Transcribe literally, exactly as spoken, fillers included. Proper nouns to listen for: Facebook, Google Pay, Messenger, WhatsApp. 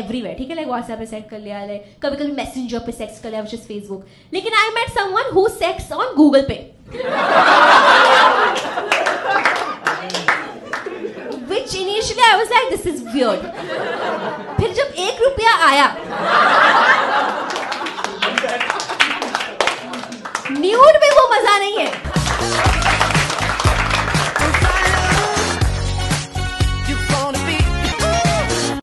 everywhere. ठीक है, like WhatsApp पे सेक्स कर लिया, like कभी कभी Messenger पे सेक्स कर लिया, which is Facebook. लेकिन I met someone who sex on Google Pay, which initially I was like, this is weird. फिर जब एक रुपया आया, nude में वो मजा नहीं है.